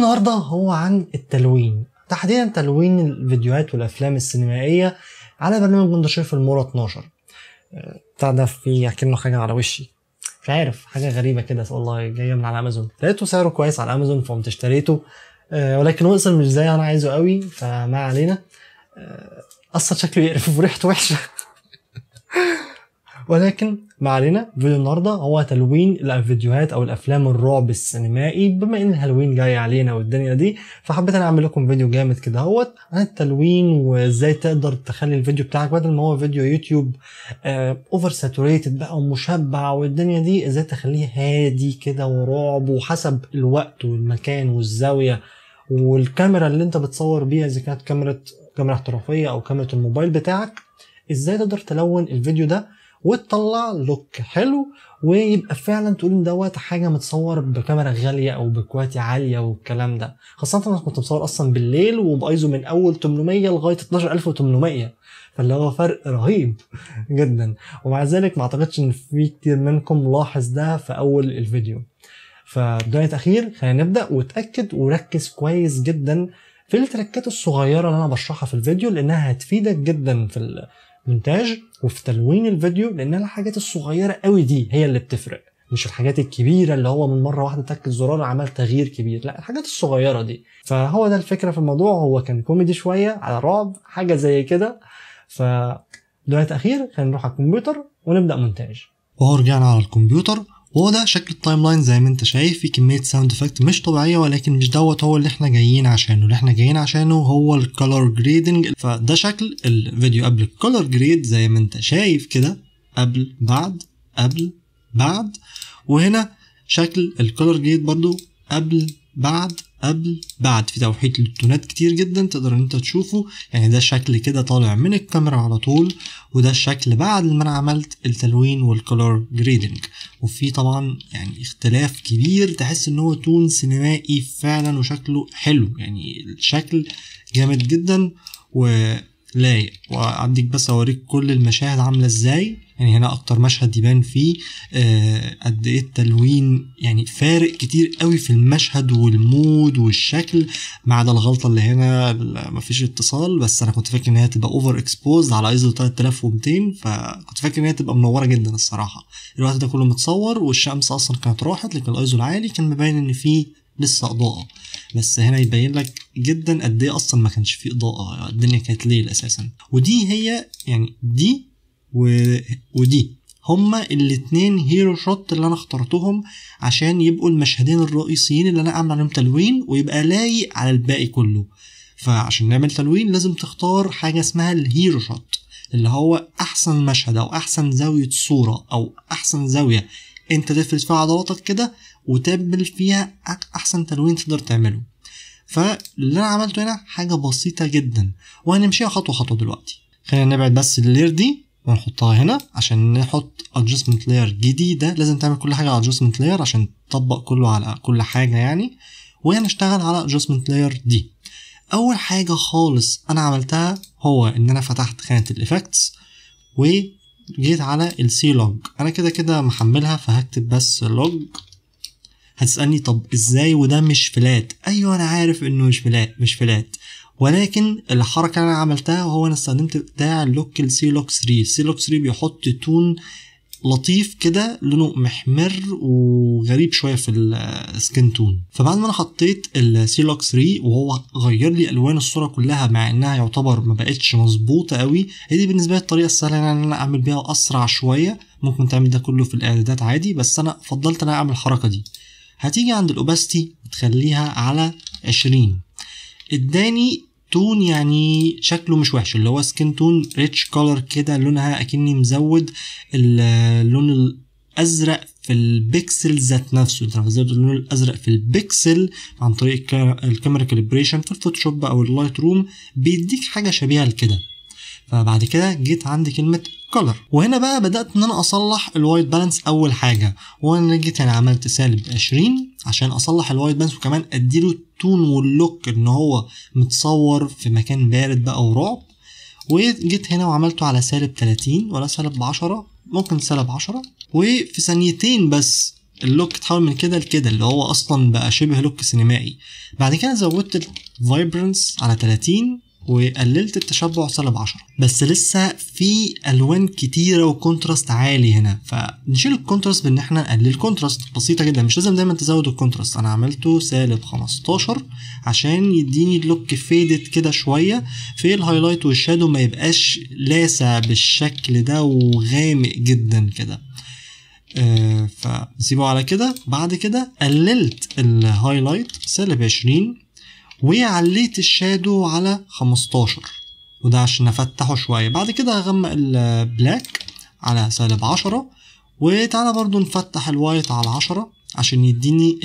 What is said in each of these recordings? النهاردة هو عن التلوين، تحديدا تلوين الفيديوهات والأفلام السينمائية على برنامج منتشر في المورا 12. بتاع ده في يحكي حاجة على وشي، مش عارف، حاجة غريبة كده والله، جاية من على أمازون، لقيته سعره كويس على أمازون فقمت اشتريته، ولكن وصل مش زي أنا عايزه قوي، فما علينا. أصلا شكله يقرف وريحته وحشة ولكن ما علينا. فيديو النهارده هو تلوين الفيديوهات او الافلام الرعب السينمائي، بما ان الهالوين جاي علينا والدنيا دي، فحبيت انا اعمل لكم فيديو جامد كده اهوت عن التلوين وازاي تقدر تخلي الفيديو بتاعك بدل ما هو فيديو يوتيوب اوفر ساتوريتد بقى ومشبع والدنيا دي، ازاي تخليه هادي كده ورعب، وحسب الوقت والمكان والزاويه والكاميرا اللي انت بتصور بيها، اذا كانت كاميرا احترافيه او كاميرا الموبايل بتاعك، ازاي تقدر تلون الفيديو ده وتطلع لوك حلو ويبقى فعلا تقول ان دوت حاجه متصور بكاميرا غاليه او بكواتي عاليه والكلام ده. خاصه انا كنت مصور اصلا بالليل وبايزو من اول 800 لغايه 12800، فاللي هو فرق رهيب جدا، ومع ذلك ما اعتقدش ان في كتير منكم لاحظ ده في اول الفيديو. فبدون تاخير خلينا نبدا، وتاكد وركز كويس جدا في التركات الصغيره اللي انا بشرحها في الفيديو، لانها هتفيدك جدا في مونتاج وفي تلوين الفيديو، لان الحاجات الصغيره قوي دي هي اللي بتفرق، مش الحاجات الكبيره اللي هو من مره واحده تاكد زرار عمل تغيير كبير، لا الحاجات الصغيره دي. فهو ده الفكره في الموضوع، هو كان كوميدي شويه على رعب حاجه زي كده. فدون تاخير خلينا نروح على الكمبيوتر ونبدا مونتاج. وهو رجعنا على الكمبيوتر، وهو ده شكل التايم لاين زي ما انت شايف، في كميه ساوند افكت مش طبيعيه، ولكن مش دوت هو اللي احنا جايين عشانه. اللي احنا جايين عشانه هو الكولر جريدنج. فده شكل الفيديو قبل الكولر جريد زي ما انت شايف كده، قبل بعد قبل بعد، وهنا شكل الكولر جريد برضو قبل بعد قبل بعد، في توحيد للتونات كتير جدا تقدر انت تشوفه. يعني ده شكل كده طالع من الكاميرا على طول، وده الشكل بعد ما انا عملت التلوين والكولر جريدنج، وفي طبعا يعني اختلاف كبير، تحس ان هو تون سينمائي فعلا وشكله حلو، يعني الشكل جامد جدا ولايق. وعندك بس اوريك كل المشاهد عامله ازاي، يعني هنا اكتر مشهد يبان فيه قد ايه التلوين، يعني فارق كتير قوي في المشهد والمود والشكل، ما عدا الغلطه اللي هنا مفيش اتصال، بس انا كنت فاكر ان هي تبقى اوفر اكسبوزد على ايزو 3200، فكنت فاكر ان هي تبقى منوره جدا. الصراحه الوقت ده كله متصور والشمس اصلا كانت راحت، لكن الايزو العالي كان مبين ان فيه لسه اضاءه، بس هنا يبين لك جدا قد ايه اصلا ما كانش فيه اضاءه، الدنيا كانت ليل اساسا. ودي هي يعني دي ودي هما الاتنين هيرو شوت اللي انا اخترتهم عشان يبقوا المشهدين الرئيسيين اللي انا اعمل عليهم تلوين ويبقى لايق على الباقي كله. فعشان نعمل تلوين لازم تختار حاجه اسمها الهيرو شوت، اللي هو احسن مشهد او احسن زاويه صوره او احسن زاويه انت تفرز فيها عضلاتك كده وتعمل فيها احسن تلوين تقدر تعمله. فاللي انا عملته هنا حاجه بسيطه جدا، وهنمشيها خطوه خطوه دلوقتي. خلينا نبعد بس اللير دي ونحطها هنا عشان نحط adjustment layer جديدة. لازم تعمل كل حاجة على adjustment layer عشان تطبق كله على كل حاجة يعني. وهنشتغل على adjustment layer دي. أول حاجة خالص أنا عملتها هو إن أنا فتحت خانة الإفكتس وجيت على السي لوج، أنا كده كده محملها فهكتب بس لوج. هتسألني طب إزاي وده مش فلات؟ أيوه أنا عارف إنه مش فلات، ولكن الحركه اللي انا عملتها هو انا استخدمت بتاع اللوك السي-لوك 3. السي-لوك 3 بيحط تون لطيف كده لونه محمر وغريب شويه في السكين تون. فبعد ما انا حطيت السي-لوك 3 وهو غير لي الوان الصوره كلها، مع انها يعتبر ما بقتش مظبوطه قوي، هي دي بالنسبه لي الطريقه السهله ان يعني انا اعمل بيها اسرع شويه. ممكن تعمل ده كله في الاعدادات عادي، بس انا فضلت ان انا اعمل الحركه دي. هتيجي عند الاوباستي تخليها على 20، اداني تون يعني شكله مش وحش، اللي هو سكين تون ريتش كولر كده، لونها اكني مزود اللون الازرق في البكسل ذات نفسه. انت بتزود اللون الازرق في البكسل عن طريق الكاميرا كاليبريشن في الفوتوشوب او اللايت روم، بيديك حاجه شبيهه لكده. فبعد كده جيت عند كلمه كولر، وهنا بقى بدات ان انا اصلح الوايت بالانس. اول حاجه وانا جيت انا عملت سالب 20 عشان اصلح الوايت بالانس، وكمان اديله التون واللوك ان هو متصور في مكان بارد بقى ورعب. وجيت هنا وعملته على سالب 30 ولا سالب 10، ممكن سالب 10، وفي ثانيتين بس اللوك اتحول من كده لكده اللي هو اصلا بقى شبه لوك سينمائي. بعد كده زودت الفايبرنس على 30 وقللت التشبع -10، بس لسه في الوان كتيره وكونتراست عالي هنا، فنشيل الكونتراست بان احنا نقلل كونتراست. بسيطه جدا، مش لازم دايما تزود الكونتراست. انا عملته -15 عشان يديني اللوك فيدت كده شويه في الهايلايت والشادو، ما يبقاش لاسع بالشكل ده وغامق جدا كده. فسيبه على كده. بعد كده قللت الهايلايت -20 وعليت الشادو على 15، وده عشان افتحه شويه. بعد كده هغمق البلاك على -10، وتعالى برضو نفتح الوايت على 10 عشان يديني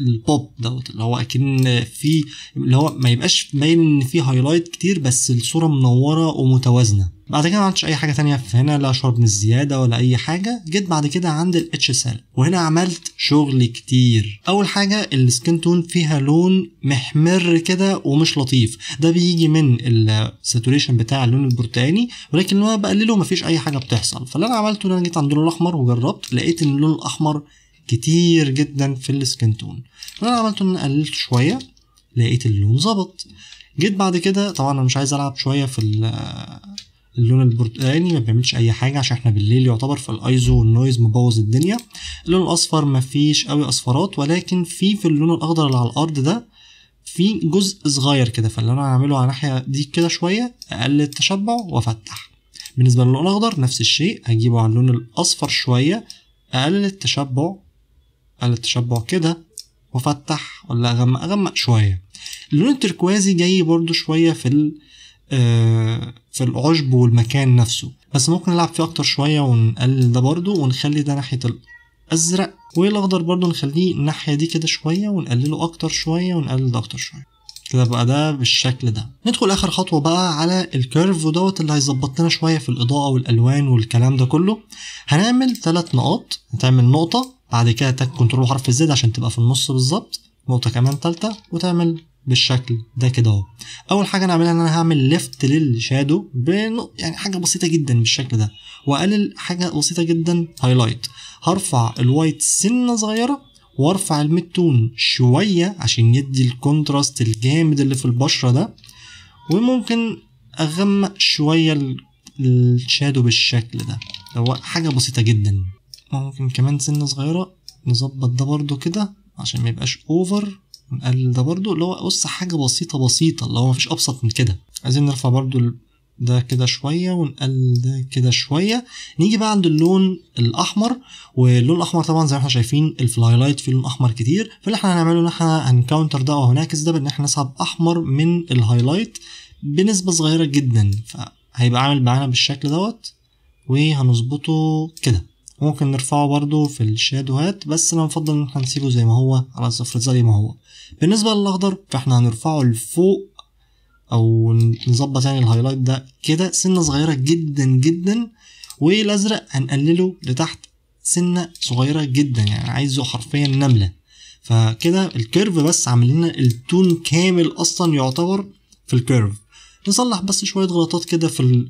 البوب دوت اللي هو اكن في اللي هو ما يبقاش باين ان في هايلايت كتير بس الصوره منوره ومتوازنه. بعد كده ما عملتش اي حاجه ثانيه في هنا، لا شاربنس زياده ولا اي حاجه. جيت بعد كده عند الاتش سال، وهنا عملت شغل كتير. اول حاجه السكين تون فيها لون محمر كده ومش لطيف، ده بيجي من الساتوريشن بتاع اللون البرتقاني، ولكن انا بقلله مفيش اي حاجه بتحصل. فاللي انا عملته ان انا جيت عند اللون الاحمر وجربت، لقيت ان اللون الاحمر كتير جدا في السكين تون. انا عملته ان قللت شويه، لقيت اللون ظبط. جيت بعد كده طبعا انا مش عايز العب شويه في اللون البرتقاني، ما بيعملش اي حاجه عشان احنا بالليل يعتبر، في الايزو والنويز مبوظ الدنيا. اللون الاصفر ما فيش قوي اصفرات، ولكن في اللون الاخضر اللي على الارض ده في جزء صغير كده، فاللي انا هعمله على الناحيه دي كده شويه اقلل التشبع وافتح. بالنسبه للون الاخضر نفس الشيء، هجيبه على اللون الاصفر شويه اقلل التشبع كده وافتح، ولا اغمق شويه. اللون التركوازي جاي برضو شويه في العشب والمكان نفسه، بس ممكن نلعب فيه اكتر شويه ونقلل ده برضو، ونخلي ده ناحيه الازرق، والاخضر برضو نخليه الناحيه دي كده شويه ونقلله اكتر شويه ونقلل ده اكتر شويه كده. بقى ده بالشكل ده. ندخل اخر خطوه بقى على الكيرف، ودوت اللي هيظبط لنا شويه في الاضاءه والالوان والكلام ده كله. هنعمل 3 نقاط، هتعمل نقطه، بعد كده تاك كنترول حرف الزد عشان تبقى في النص بالظبط، نقطه كمان ثالثه، وتعمل بالشكل ده كده اهو. اول حاجه نعملها ان انا هعمل ليفت للشادو يعني حاجه بسيطه جدا بالشكل ده، واقلل حاجه بسيطه جدا هايلايت. هرفع الوايت سنه صغيره، وارفع الميد تون شويه عشان يدي الكونتراست الجامد اللي في البشره ده، وممكن اغمق شويه الشادو بالشكل ده، هو حاجه بسيطه جدا. ممكن كمان سنه صغيره نظبط ده برده كده عشان ما يبقاش اوفر، ونقلل ده برده اللي هو بص حاجه بسيطه اللي هو مفيش ابسط من كده. عايزين نرفع برده ده كده شويه ونقلل ده كده شويه. نيجي بقى عند اللون الاحمر، واللون الاحمر طبعا زي ما احنا شايفين في الهايلايت في لون احمر كتير، فاللي احنا هنعمله ان احنا هنكاونتر ده وهنعكس ده بان احنا نسحب احمر من الهايلايت بنسبه صغيره جدا، فهيبقى عامل معانا بالشكل دوت، وهنظبطه كده. ممكن نرفعه برضو في الشادوهات، بس انا بفضل ان احنا نسيبه زي ما هو على الصفر زي ما هو. بالنسبه للاخضر فاحنا هنرفعه لفوق، او نظبط يعني الهايلايت ده كده سنه صغيره جدا، والازرق هنقلله لتحت سنه صغيره جدا، يعني عايزه حرفيا نمله. فكده الكيرف بس عامل لنا التون كامل اصلا يعتبر في الكيرف. نصلح بس شويه غلطات كده في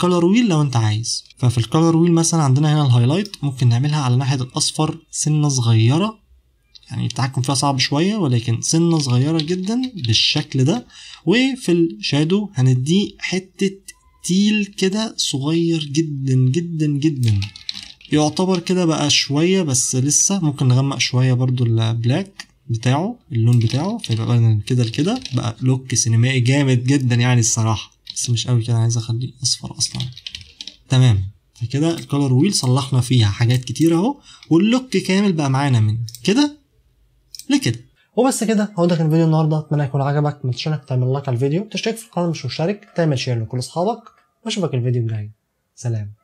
كولر ويل لو انت عايز. ففي الكولر ويل مثلا عندنا هنا الهايلايت، ممكن نعملها على ناحيه الاصفر سنه صغيره، يعني التحكم فيها صعب شويه ولكن سنه صغيره جدا بالشكل ده. وفي الشادو هنديه حته تيل كده صغير جدا، يعتبر كده بقى شويه، بس لسه ممكن نغمق شويه برضو البلاك بتاعه اللون بتاعه، فيبقى كده بقى لوك سينمائي جامد جدا يعني الصراحه، بس مش قوي كده، عايز اخليه اصفر اصلا. تمام، فكده الكولر ويل صلحنا فيها حاجات كتير اهو، واللوك كامل بقى معانا من كده لكده. وبس كده هو ده كان فيديو النهارده، اتمنى يكون عجبك. ما تنساش انك تعمل لايك على الفيديو، تشترك في القناه مش مشترك، تعمل شير لكل اصحابك، واشوفك الفيديو الجاي. سلام.